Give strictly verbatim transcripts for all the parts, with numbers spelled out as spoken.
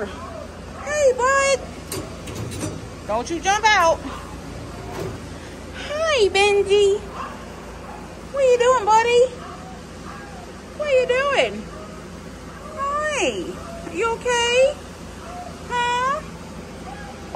water. Hey, bud. Don't you jump out. Hi, Benji. What are you doing, buddy? What are you doing? Hi. Are you okay? Huh?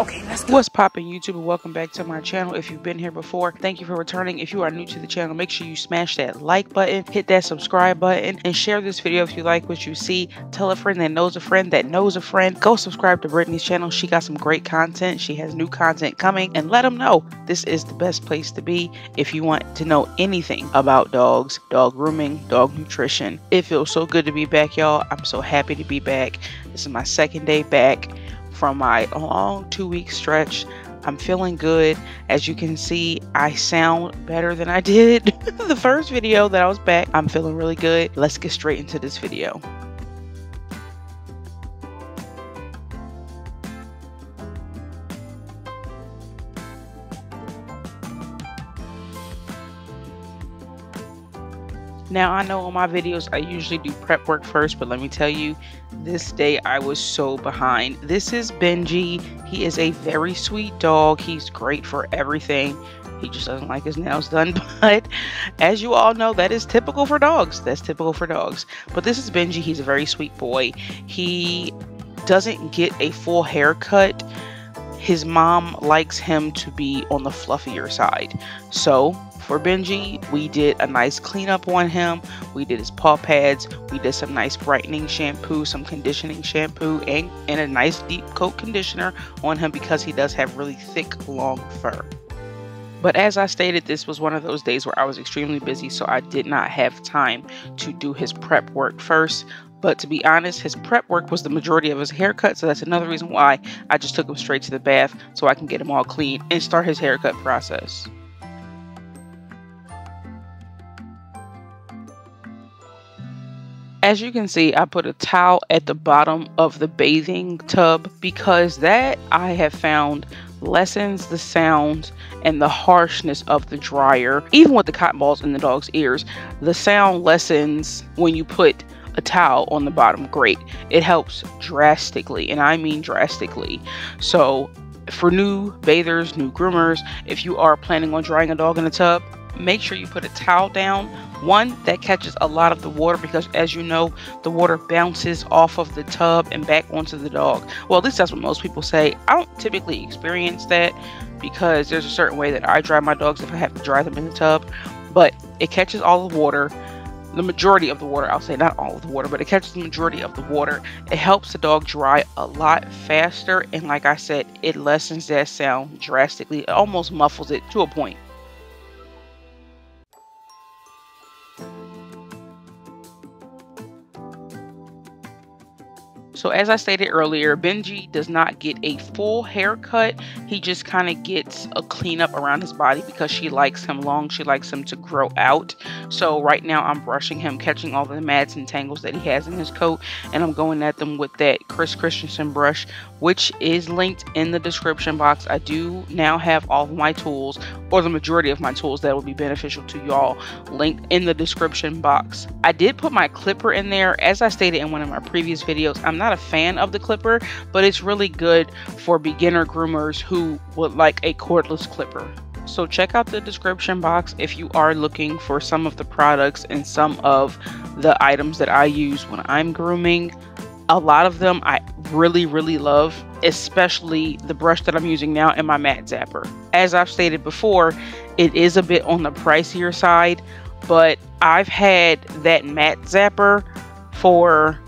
Okay, let's go. What's poppin', YouTube, and welcome back to my channel. If you've been here before, thank you for returning. If you are new to the channel, make sure you smash that like button, hit that subscribe button, and share this video if you like what you see. Tell a friend that knows a friend that knows a friend. Go subscribe to Brittany's channel. She got some great content. She has new content coming, and let them know this is the best place to be if you want to know anything about dogs, dog grooming, dog nutrition. It feels so good to be back, y'all. I'm so happy to be back. This is my second day back from my long two-week stretch. I'm feeling good. As you can see, I sound better than I did the first video that I was back. I'm feeling really good. Let's get straight into this video. Now, I know on my videos I usually do prep work first, but let me tell you, this day I was so behind. This is Benji. He is a very sweet dog. He's great for everything. He just doesn't like his nails done, but as you all know, that is typical for dogs. That's typical for dogs. But this is Benji. He's a very sweet boy. He doesn't get a full haircut. His mom likes him to be on the fluffier side. So for Benji, we did a nice cleanup on him. We did his paw pads. We did some nice brightening shampoo, some conditioning shampoo, and, and a nice deep coat conditioner on him because he does have really thick, long fur. But as I stated, this was one of those days where I was extremely busy, so I did not have time to do his prep work first. But to be honest, his prep work was the majority of his haircut, so that's another reason why I just took him straight to the bath so I can get him all clean and start his haircut process. As you can see, I put a towel at the bottom of the bathing tub because that, I have found, lessens the sound and the harshness of the dryer. Even with the cotton balls in the dog's ears, the sound lessens when you put a towel on the bottom grate. It helps drastically, and I mean drastically. So for new bathers, new groomers, if you are planning on drying a dog in a tub, make sure you put a towel down. One, that catches a lot of the water because, as you know, the water bounces off of the tub and back onto the dog. Well, at least that's what most people say. I don't typically experience that because there's a certain way that I dry my dogs if I have to dry them in the tub, but it catches all the water. The majority of the water, I'll say, not all of the water, but it catches the majority of the water. It helps the dog dry a lot faster, and like I said, it lessens that sound drastically. It almost muffles it to a point. So as I stated earlier, Benji does not get a full haircut. He just kind of gets a cleanup around his body because she likes him long. She likes him to grow out. So right now I'm brushing him, catching all the mats and tangles that he has in his coat. And I'm going at them with that Chris Christensen brush, which is linked in the description box. I do now have all of my tools, or the majority of my tools that will be beneficial to y'all, linked in the description box. I did put my clipper in there. As I stated in one of my previous videos, I'm not a fan of the clipper, but it's really good for beginner groomers who would like a cordless clipper. So check out the description box if you are looking for some of the products and some of the items that I use when I'm grooming. A lot of them I really, really love, especially the brush that I'm using now and my Matt Zapper. As I've stated before, it is a bit on the pricier side, but I've had that Matt Zapper for,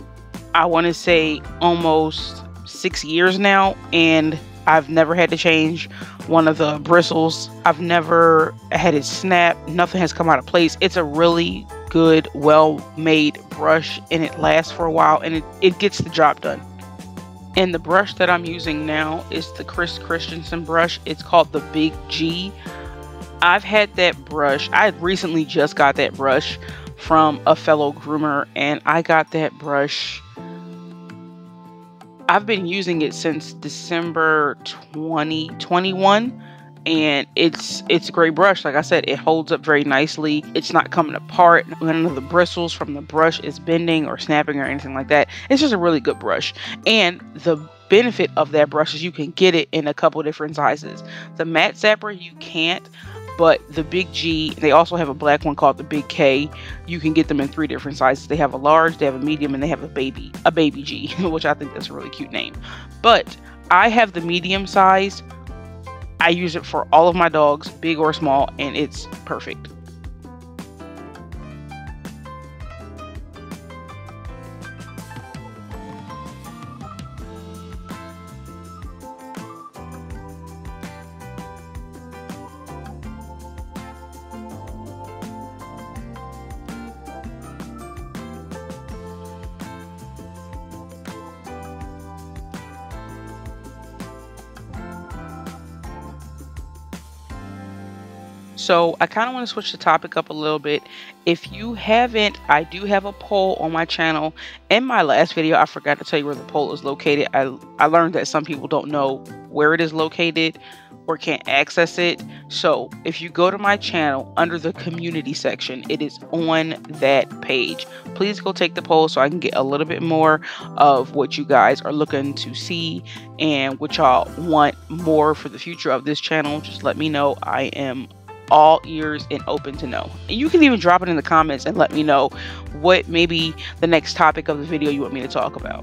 I want to say, almost six years now, and I've never had to change one of the bristles. I've never had it snap. Nothing has come out of place. It's a really good, well-made brush, and it lasts for a while, and it, it gets the job done. And the brush that I'm using now is the Chris Christensen brush. It's called the Big G. I've had that brush. I recently just got that brush from a fellow groomer, and I got that brush. I've been using it since December twenty twenty-one, and it's it's a great brush. Like I said, it holds up very nicely. It's not coming apart. None of the bristles from the brush is bending or snapping or anything like that. It's just a really good brush. And the benefit of that brush is you can get it in a couple different sizes. The Matt Zapper you can't, but the Big G, they also have a black one called the Big K. You can get them in three different sizes. They have a large, they have a medium, and they have a baby, a baby G, which I think that's a really cute name. But I have the medium size. I use it for all of my dogs, big or small, and it's perfect. So I kind of want to switch the topic up a little bit. If you haven't, I do have a poll on my channel. In my last video, I forgot to tell you where the poll is located. I, I learned that some people don't know where it is located or can't access it. So if you go to my channel under the community section, it is on that page. Please go take the poll so I can get a little bit more of what you guys are looking to see and what y'all want more for the future of this channel. Just let me know. I am all ears and open to know. You can even drop it in the comments and let me know what maybe the next topic of the video you want me to talk about.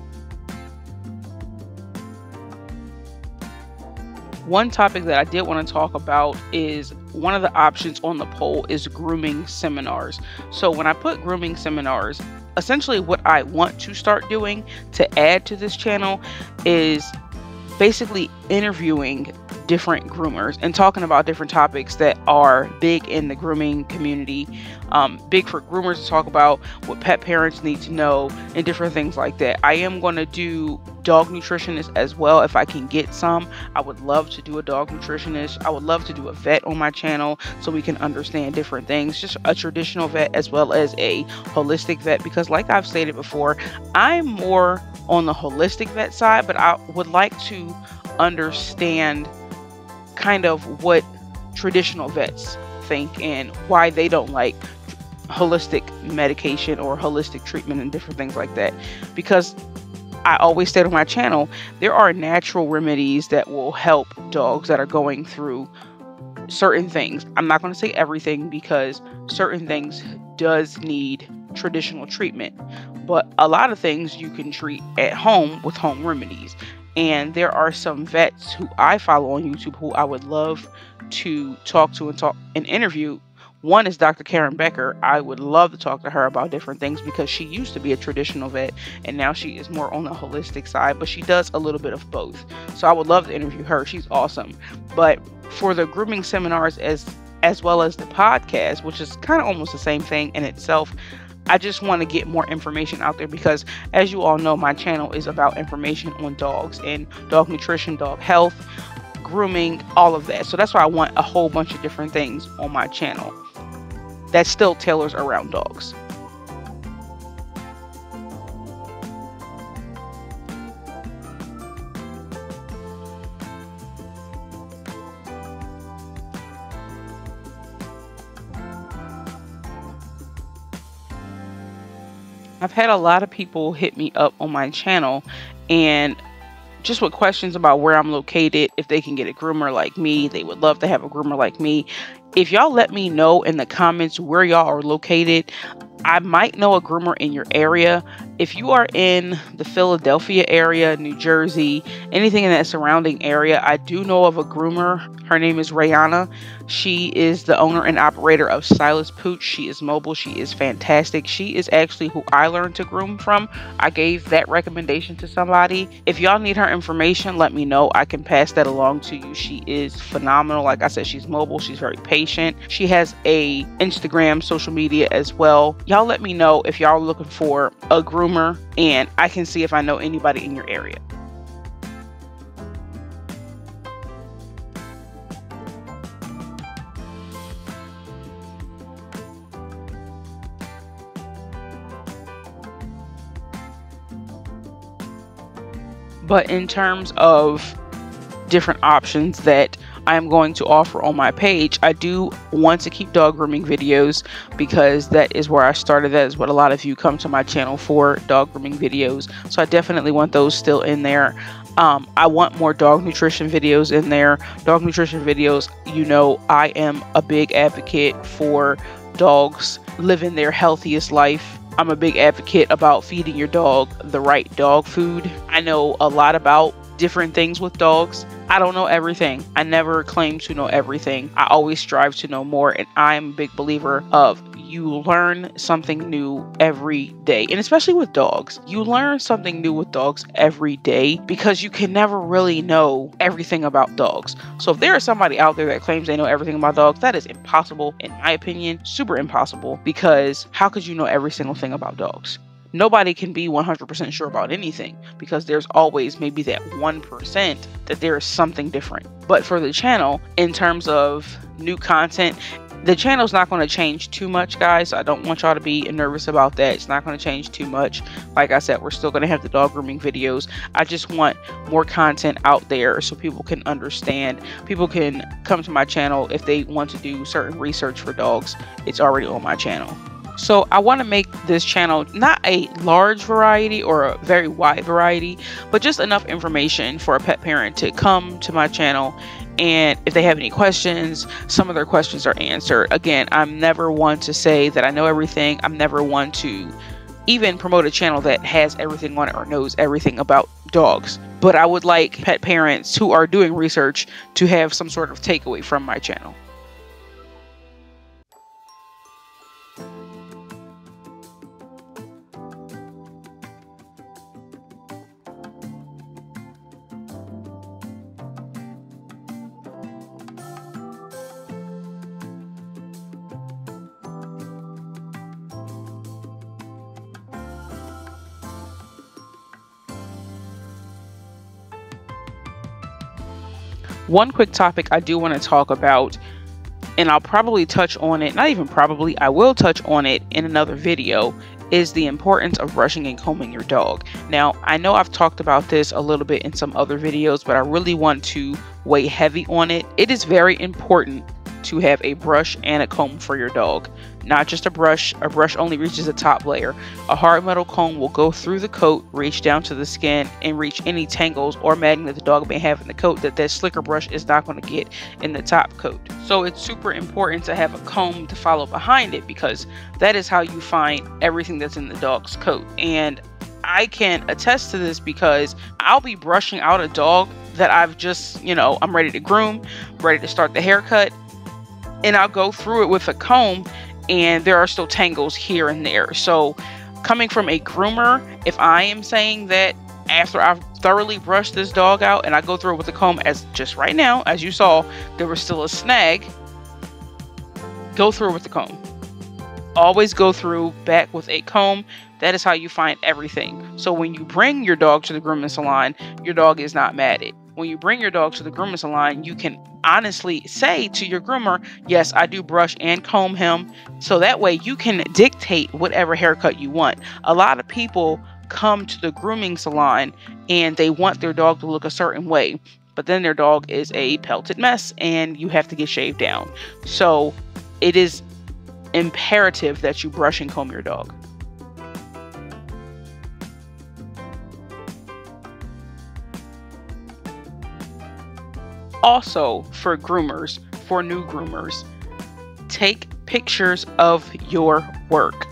One topic that I did want to talk about is one of the options on the poll is grooming seminars. So when I put grooming seminars, essentially what I want to start doing to add to this channel is basically interviewing different groomers and talking about different topics that are big in the grooming community, um, big for groomers to talk about, what pet parents need to know and different things like that. I am going to do dog nutritionists as well if I can get some. I would love to do a dog nutritionist. I would love to do a vet on my channel so we can understand different things, just a traditional vet as well as a holistic vet, because like I've stated before, I'm more on the holistic vet side, but I would like to understand kind of what traditional vets think and why they don't like holistic medication or holistic treatment and different things like that. Because I always said on my channel, there are natural remedies that will help dogs that are going through certain things. I'm not going to say everything because certain things does need traditional treatment, but a lot of things you can treat at home with home remedies. And there are some vets who I follow on YouTube who I would love to talk to and talk and interview. One is Doctor Karen Becker. I would love to talk to her about different things because she used to be a traditional vet and now she is more on the holistic side, but she does a little bit of both. So I would love to interview her. She's awesome. But for the grooming seminars as as well as the podcast, which is kind of almost the same thing in itself, I just want to get more information out there because, as you all know, my channel is about information on dogs and dog nutrition, dog health, grooming, all of that. So that's why I want a whole bunch of different things on my channel that still tailors around dogs. I've had a lot of people hit me up on my channel and just with questions about where I'm located, if they can get a groomer like me, they would love to have a groomer like me. If y'all let me know in the comments where y'all are located, I might know a groomer in your area. If you are in the Philadelphia area, New Jersey, anything in that surrounding area, I do know of a groomer. Her name is Rayana. She is the owner and operator of Silas Pooch. She is mobile. She is fantastic. She is actually who I learned to groom from. I gave that recommendation to somebody. If y'all need her information, let me know. I can pass that along to you. She is phenomenal. Like I said, she's mobile. She's very patient. She has a Instagram, social media as well. Y'all let me know if y'all are looking for a groomer, and I can see if I know anybody in your area. But in terms of different options that I am going to offer on my page. I do want to keep dog grooming videos because that is where I started. That is what a lot of you come to my channel for, dog grooming videos. So I definitely want those still in there. Um, I want more dog nutrition videos in there. Dog nutrition videos, you know, I am a big advocate for dogs living their healthiest life. I'm a big advocate about feeding your dog the right dog food. I know a lot about different things with dogs. I don't know everything. I never claim to know everything. I always strive to know more, and I'm a big believer of you learn something new every day, and especially with dogs. You learn something new with dogs every day because you can never really know everything about dogs. So if there is somebody out there that claims they know everything about dogs, that is impossible, in my opinion, super impossible, because how could you know every single thing about dogs? Nobody can be one hundred percent sure about anything, because there's always maybe that one percent that there is something different. But for the channel, in terms of new content, the channel's not going to change too much, guys. I don't want y'all to be nervous about that. It's not going to change too much. Like I said, we're still going to have the dog grooming videos. I just want more content out there so people can understand. People can come to my channel if they want to do certain research for dogs. It's already on my channel. So I want to make this channel not a large variety or a very wide variety, but just enough information for a pet parent to come to my channel. And if they have any questions, some of their questions are answered. Again, I'm never one to say that I know everything. I'm never one to even promote a channel that has everything on it or knows everything about dogs. But I would like pet parents who are doing research to have some sort of takeaway from my channel. One quick topic I do want to talk about, and I'll probably touch on it, not even probably, I will touch on it in another video, is the importance of brushing and combing your dog. Now, I know I've talked about this a little bit in some other videos, but I really want to weigh heavy on it. It is very important to have a brush and a comb for your dog. Not just a brush. A brush only reaches the top layer. A hard metal comb will go through the coat, reach down to the skin, and reach any tangles or matting that the dog may have in the coat that that slicker brush is not going to get in the top coat. So it's super important to have a comb to follow behind it, because that is how you find everything that's in the dog's coat. And I can attest to this, because I'll be brushing out a dog that I've just, you know, I'm ready to groom, ready to start the haircut, and I'll go through it with a comb, and there are still tangles here and there. So coming from a groomer, if I am saying that after I've thoroughly brushed this dog out and I go through it with a comb, as just right now, as you saw, there was still a snag, go through with the comb. Always go through back with a comb. That is how you find everything. So when you bring your dog to the grooming salon, your dog is not matted. When you bring your dog to the grooming salon, you can honestly say to your groomer, yes, I do brush and comb him. So that way you can dictate whatever haircut you want. A lot of people come to the grooming salon and they want their dog to look a certain way, but then their dog is a pelted mess and you have to get shaved down. So it is imperative that you brush and comb your dog. Also, for groomers, for new groomers, take pictures of your work.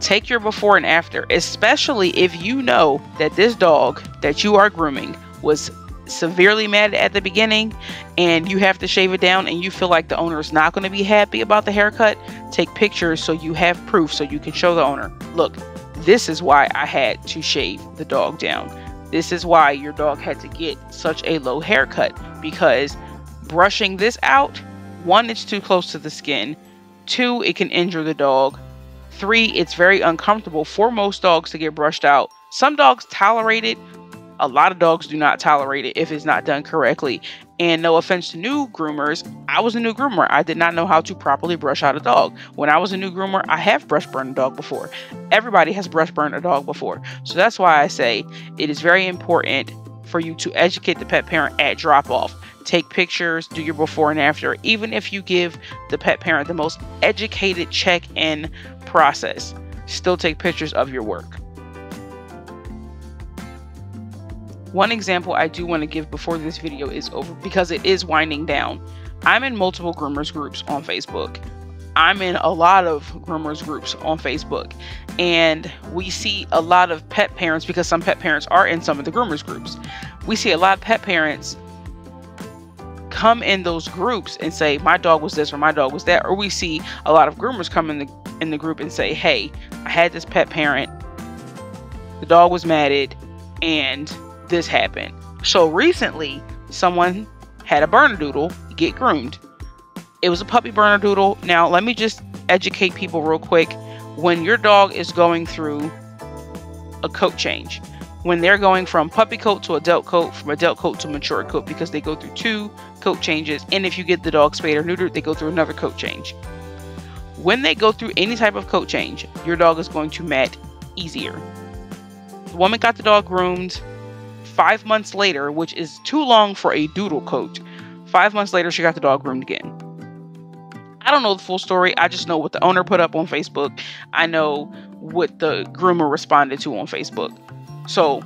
Take your before and after, especially if you know that this dog that you are grooming was severely matted at the beginning and you have to shave it down and you feel like the owner is not going to be happy about the haircut. Take pictures so you have proof, so you can show the owner, look, this is why I had to shave the dog down. This is why your dog had to get such a low haircut, because brushing this out, one, it's too close to the skin. Two, it can injure the dog. Three, it's very uncomfortable for most dogs to get brushed out. Some dogs tolerate it. A lot of dogs do not tolerate it if it's not done correctly. And no offense to new groomers, I was a new groomer. I did not know how to properly brush out a dog. When I was a new groomer, I have brush burned a dog before. Everybody has brush burned a dog before. So that's why I say it is very important for you to educate the pet parent at drop off. take pictures, do your before and after, even if you give the pet parent the most educated check-in process, still take pictures of your work. One example I do want to give before this video is over, because it is winding down. I'm in multiple groomers groups on Facebook. I'm in a lot of groomers groups on Facebook, and we see a lot of pet parents, because some pet parents are in some of the groomers groups. We see a lot of pet parents come in those groups and say, my dog was this or my dog was that. Or we see a lot of groomers come in the, in the group and say, hey, I had this pet parent, the dog was matted, and this happened. So recently, someone had a Bernedoodle get groomed. It was a puppy Bernedoodle. Now, let me just educate people real quick. When your dog is going through a coat change, when they're going from puppy coat to adult coat, from adult coat to mature coat, because they go through two coat changes, and if you get the dog spayed or neutered, they go through another coat change. When they go through any type of coat change, your dog is going to mat easier. The woman got the dog groomed. Five months later, which is too long for a doodle coat, five months later, she got the dog groomed again. I don't know the full story. I just know what the owner put up on Facebook. I know what the groomer responded to on Facebook. So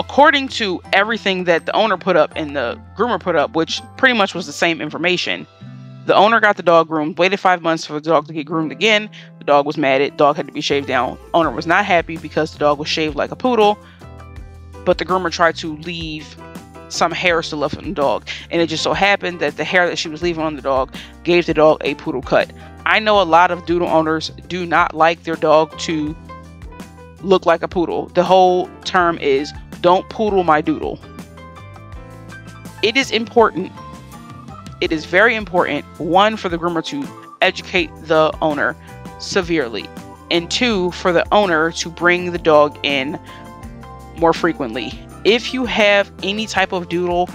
according to everything that the owner put up and the groomer put up, which pretty much was the same information, the owner got the dog groomed, waited five months for the dog to get groomed again. The dog was matted. Dog had to be shaved down. Owner was not happy because the dog was shaved like a poodle, but the groomer tried to leave some hair still left on the dog, and it just so happened that the hair that she was leaving on the dog gave the dog a poodle cut. I know a lot of doodle owners do not like their dog to look like a poodle. The whole term is, don't poodle my doodle. It is important. It is very important, one, for the groomer to educate the owner severely, and two, for the owner to bring the dog in more frequently. If you have any type of doodle,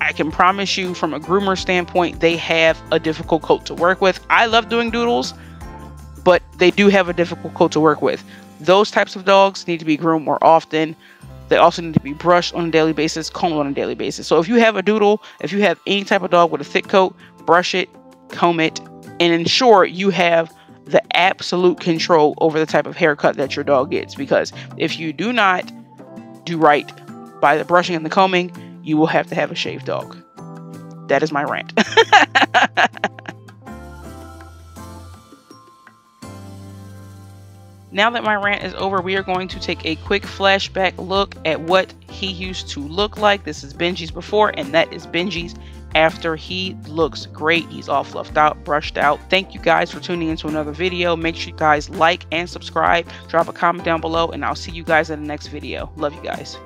I can promise you from a groomer standpoint, they have a difficult coat to work with. I love doing doodles, but they do have a difficult coat to work with. Those types of dogs need to be groomed more often. They also need to be brushed on a daily basis, combed on a daily basis. So if you have a doodle, if you have any type of dog with a thick coat, brush it, comb it, and ensure you have the absolute control over the type of haircut that your dog gets. Because if you do not do right by the brushing and the combing, you will have to have a shaved dog. That is my rant. Now that my rant is over, we are going to take a quick flashback look at what he used to look like. This is Benji's before, and that is Benji's after. He looks great. He's all fluffed out, brushed out. Thank you guys for tuning into another video. Make sure you guys like and subscribe. Drop a comment down below, and I'll see you guys in the next video. Love you guys.